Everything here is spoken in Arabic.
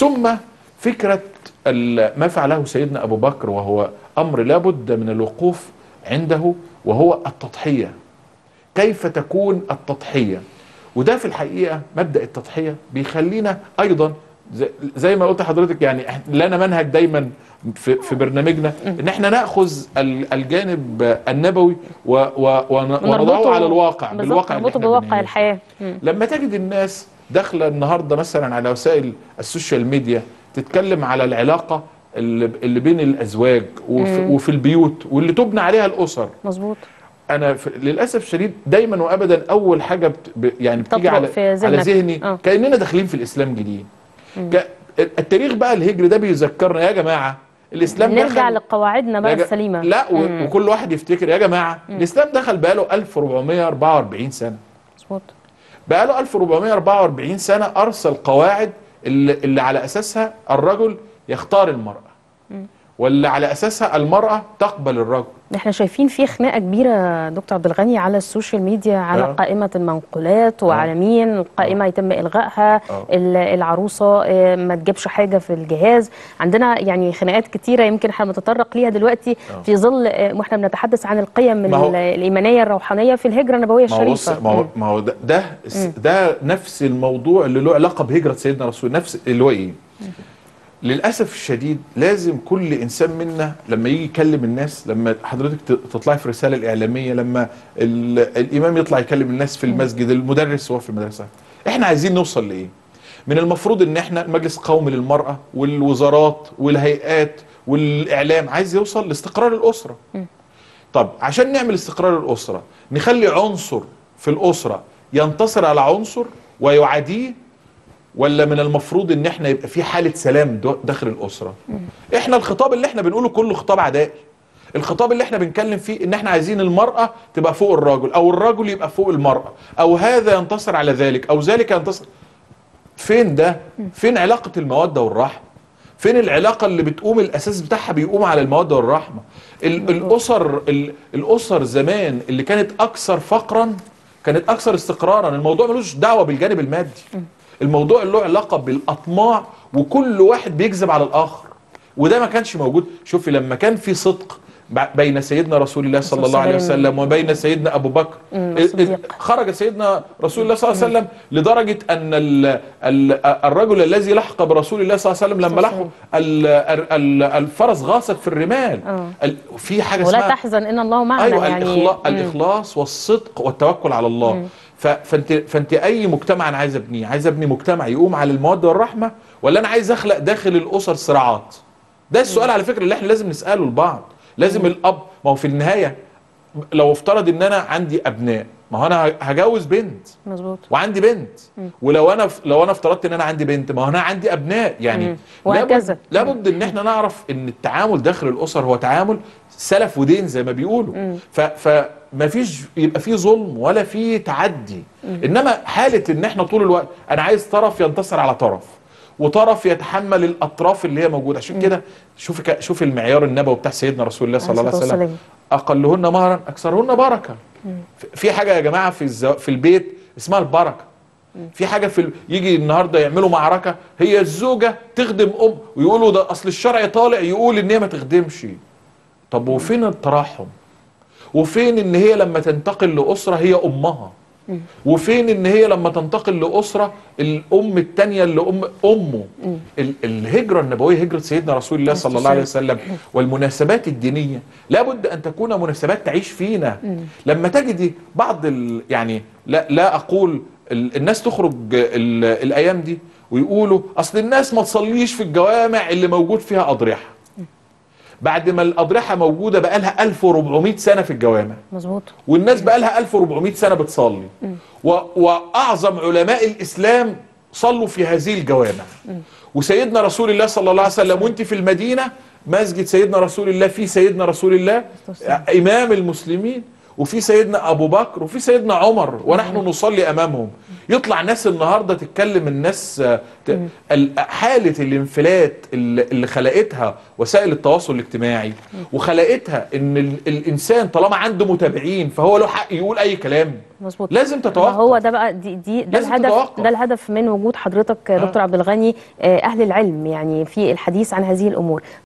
ثم فكرة ما فعله سيدنا أبو بكر وهو أمر لابد من الوقوف عنده، وهو التضحية. كيف تكون التضحية؟ وده في الحقيقة مبدأ التضحية بيخلينا أيضا زي ما قلت لحضرتك، يعني لنا منهج دايما في برنامجنا ان احنا ناخذ الجانب النبوي ونضعه على الواقع، بالواقع الحياة. لما تجد الناس داخله النهارده مثلا على وسائل السوشيال ميديا تتكلم على العلاقه اللي بين الازواج وفي البيوت واللي تبنى عليها الاسر، مظبوط. انا للاسف شديد دايما وابدا اول حاجه يعني بتيجي على ذهني كاننا داخلين في الاسلام جديد. التاريخ بقى الهجري ده بيذكرنا يا جماعه الاسلام نرجع لقواعدنا بقى السليمه. لا وكل واحد يفتكر يا جماعه الاسلام دخل بقى له 1444 سنه، مظبوط. بقى له 1444 سنه ارسل قواعد اللي على اساسها الرجل يختار المراه، واللي على اساسها المراه تقبل الرجل. احنا شايفين في خناقه كبيره دكتور عبد الغني على السوشيال ميديا على قائمه المنقولات وعلى مين القائمه يتم الغائها، العروسه ما تجيبش حاجه في الجهاز. عندنا يعني خناقات كتيره يمكن احنا نتطرق ليها دلوقتي في ظل واحنا بنتحدث عن القيم الايمانيه الروحانيه في الهجره النبويه الشريفه. ما هو ده نفس الموضوع اللي له علاقه بهجره سيدنا رسول، نفس اللي هو ايه؟ للأسف الشديد لازم كل إنسان منا لما يجي يكلم الناس، لما حضرتك تطلعي في رسالة الإعلامية، لما الإمام يطلع يكلم الناس في المسجد، المدرس وهو في المدرسة، إحنا عايزين نوصل لإيه؟ من المفروض إن إحنا المجلس القومي للمرأة والوزارات والهيئات والإعلام عايز يوصل لاستقرار الأسرة. طب عشان نعمل استقرار الأسرة نخلي عنصر في الأسرة ينتصر على عنصر ويعاديه، ولا من المفروض ان احنا يبقى في حاله سلام داخل الاسره؟ احنا الخطاب اللي احنا بنقوله كله خطاب عدائي. الخطاب اللي احنا بنتكلم فيه ان احنا عايزين المراه تبقى فوق الرجل، او الرجل يبقى فوق المراه، او هذا ينتصر على ذلك، او ذلك ينتصر. فين ده؟ فين علاقه الموده والرحمه؟ فين العلاقه اللي بتقوم الاساس بتاعها بيقوم على الموده والرحمه؟ الاسر زمان اللي كانت اكثر فقرا كانت اكثر استقرارا. الموضوع ملوش دعوه بالجانب المادي، الموضوع له علاقه بالاطماع، وكل واحد بيكذب على الاخر، وده ما كانش موجود. شوفي لما كان في صدق بين سيدنا رسول الله صلى الله عليه وسلم وبين سيدنا ابو بكر، خرج سيدنا رسول الله صلى الله عليه وسلم لدرجه ان الرجل الذي لحق برسول الله صلى الله عليه وسلم لما لحقه الفرس غاصت في الرمال. في حاجه اسمها ولا تحزن ان الله معنا. ايوه، يعني الاخلاص والصدق والتوكل على الله. فانت اي مجتمع انا عايز ابنيه، عايز ابني مجتمع يقوم على الموده والرحمه، ولا انا عايز اخلق داخل الاسر صراعات؟ ده السؤال على فكره اللي احنا لازم نساله لبعض. لازم الاب، ما هو في النهايه لو افترض ان انا عندي ابناء، ما هو انا هجوز بنت، مظبوط، وعندي بنت، ولو انا افترضت ان انا عندي بنت، ما هو انا عندي ابناء، يعني وهكذا. لابد ان احنا نعرف ان التعامل داخل الاسر هو تعامل سلف ودين زي ما بيقولوا. ما فيش يبقى في ظلم ولا في تعدي، انما حاله ان احنا طول الوقت انا عايز طرف ينتصر على طرف وطرف يتحمل الاطراف اللي هي موجوده. عشان كده شوف المعيار النبوي بتاع سيدنا رسول الله صلى الله عليه وسلم، اقلهن مهرا اكثرهن بركه. في حاجه يا جماعه في البيت اسمها البركه. في حاجه يجي النهارده يعملوا معركه، هي الزوجه تخدم ويقولوا ده اصل الشرع طالع يقول ان هي ما تخدمش. طب وفين التراحم؟ وفين ان هي لما تنتقل لاسره هي امها؟ وفين ان هي لما تنتقل لاسره الام الثانيه اللي امه؟ الهجره النبويه، هجره سيدنا رسول الله صلى الله عليه وسلم، والمناسبات الدينيه لابد ان تكون مناسبات تعيش فينا. لما تجدي بعض يعني لا اقول الناس تخرج الايام دي ويقولوا اصل الناس ما تصليش في الجوامع اللي موجود فيها اضرحه، بعد ما الأضرحة موجودة بقالها 1400 سنة في الجوامع، مظبوط، والناس بقالها 1400 سنة بتصلي، وأعظم علماء الإسلام صلوا في هذه الجوامع، وسيدنا رسول الله صلى الله عليه وسلم وأنت في المدينة مسجد سيدنا رسول الله، فيه سيدنا رسول الله إمام المسلمين، وفي سيدنا أبو بكر وفي سيدنا عمر ونحن نصلي أمامهم. يطلع ناس النهاردة تتكلم الناس حالة الانفلات اللي خلقتها وسائل التواصل الاجتماعي وخلقتها ان الإنسان طالما عنده متابعين فهو له حق يقول أي كلام. مظبوط. لازم تتوقف. هو ده بقى ده الهدف، ده الهدف من وجود حضرتك دكتور عبد الغني، أهل العلم يعني في الحديث عن هذه الأمور.